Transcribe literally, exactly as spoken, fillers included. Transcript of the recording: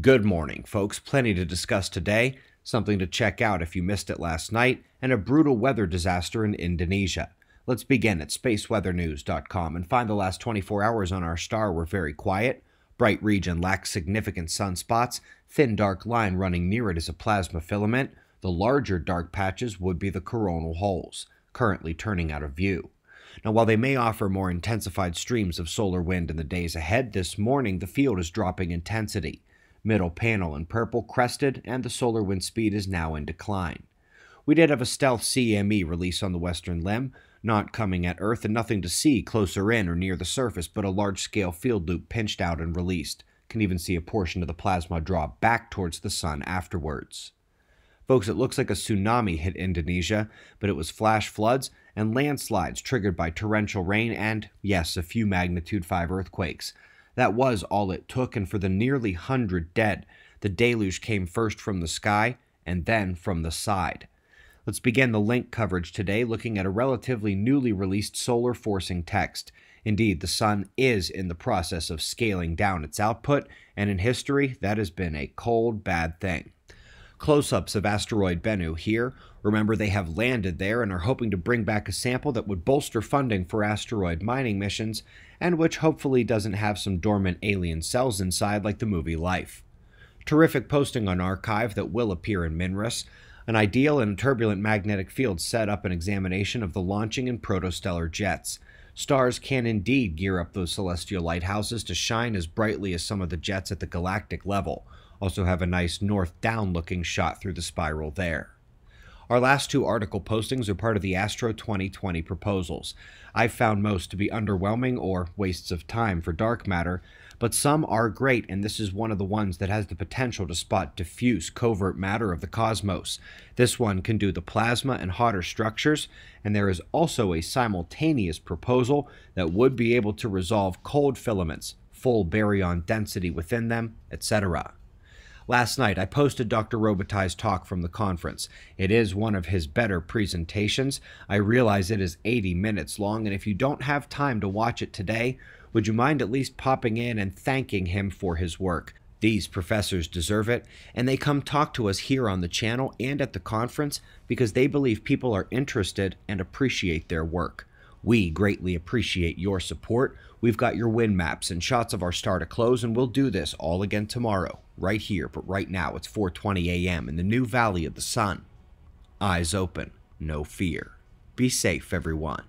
Good morning, folks. Plenty to discuss today, something to check out if you missed it last night, and a brutal weather disaster in Indonesia. Let's begin at space weather news dot com and find the last twenty-four hours on our star were very quiet. Bright region lacks significant sunspots. Thin dark line running near it is a plasma filament. The larger dark patches would be the coronal holes, currently turning out of view. Now, while they may offer more intensified streams of solar wind in the days ahead, this morning the field is dropping intensity. Middle panel in purple crested, and the solar wind speed is now in decline. We did have a stealth C M E release on the western limb, not coming at Earth and nothing to see closer in or near the surface, but a large-scale field loop pinched out and released. Can even see a portion of the plasma draw back towards the sun afterwards. Folks, it looks like a tsunami hit Indonesia, but it was flash floods and landslides triggered by torrential rain and, yes, a few magnitude five earthquakes. That was all it took, and for the nearly hundred dead, the deluge came first from the sky and then from the side. Let's begin the link coverage today looking at a relatively newly released solar forcing text. Indeed, the sun is in the process of scaling down its output, and in history, that has been a cold, bad thing. Close-ups of asteroid Bennu here. Remember, they have landed there and are hoping to bring back a sample that would bolster funding for asteroid mining missions, and which hopefully doesn't have some dormant alien cells inside like the movie Life. Terrific posting on arXiv that will appear in Minrus. An ideal and turbulent magnetic field set up an examination of the launching and protostellar jets. Stars can indeed gear up those celestial lighthouses to shine as brightly as some of the jets at the galactic level. Also have a nice north-down-looking shot through the spiral there. Our last two article postings are part of the Astro twenty twenty proposals. I've found most to be underwhelming or wastes of time for dark matter, but some are great, and this is one of the ones that has the potential to spot diffuse, covert matter of the cosmos. This one can do the plasma and hotter structures, and there is also a simultaneous proposal that would be able to resolve cold filaments, full baryon density within them, et cetera. Last night, I posted Doctor Robitaille's talk from the conference. It is one of his better presentations. I realize it is eighty minutes long, and if you don't have time to watch it today, would you mind at least popping in and thanking him for his work? These professors deserve it, and they come talk to us here on the channel and at the conference because they believe people are interested and appreciate their work. We greatly appreciate your support. We've got your wind maps and shots of our star to close, and we'll do this all again tomorrow, right here. But right now, it's four twenty a m in the new Valley of the Sun. Eyes open, no fear. Be safe, everyone.